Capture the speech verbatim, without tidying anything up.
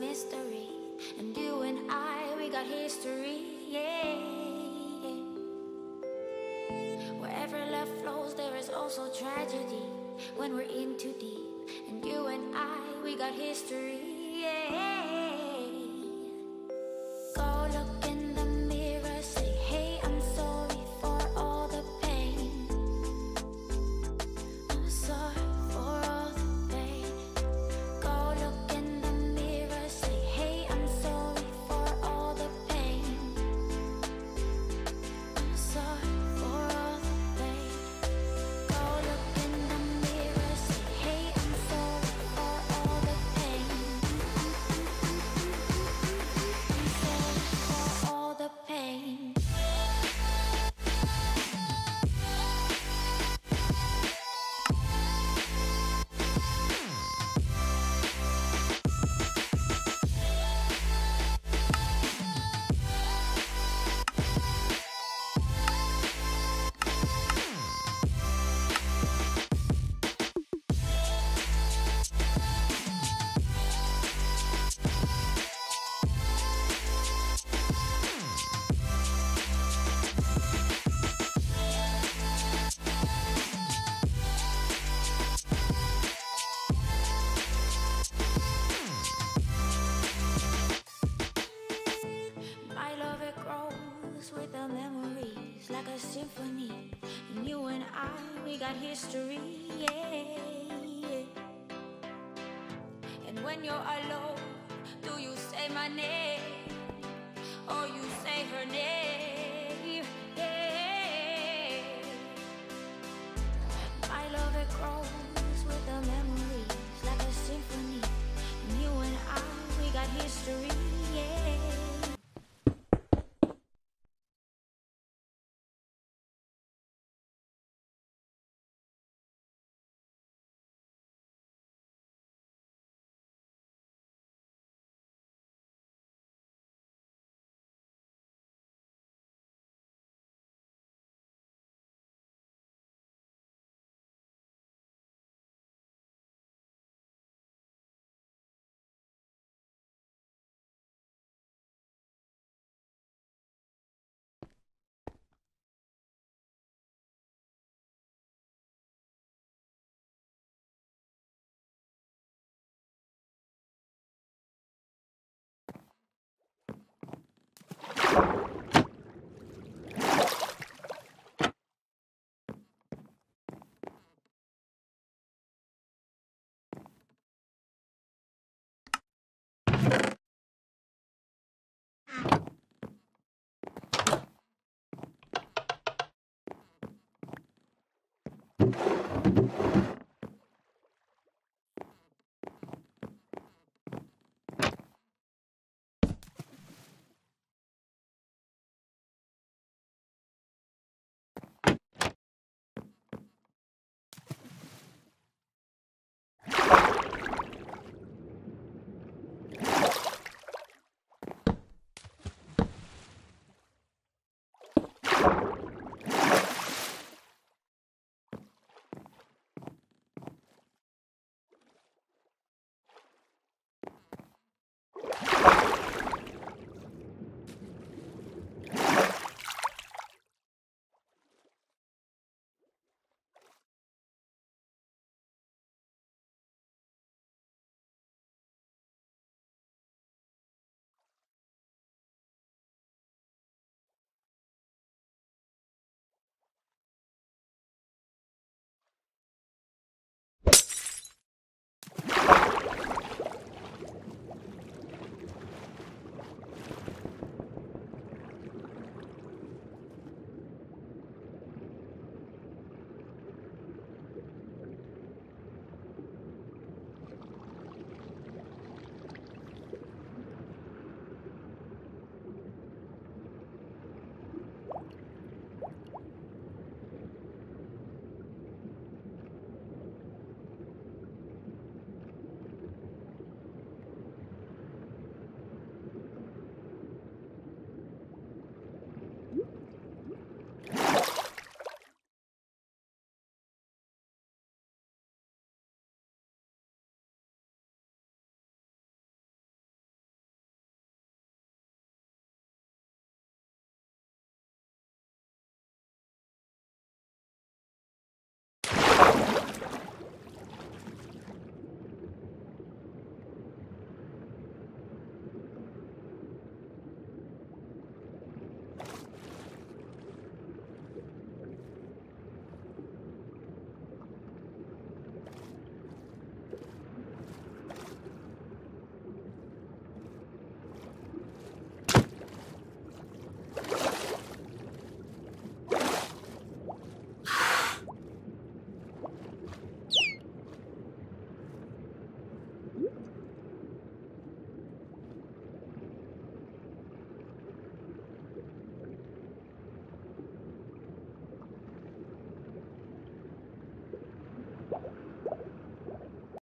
mystery, and you and I, we got history, yeah, yeah. Wherever love flows, there is also tragedy when we're in too deep, and you and I, we got history, yeah. Go look in the mirror, say, hey, I'm sorry for all the pain. I'm sorry for all the pain. Go look in the mirror, say, hey, I'm sorry for all the pain. I'm sorry for all the pain. Go look in the mirror, say, hey, I'm sorry for all the pain. I'm sorry for all the pain. History.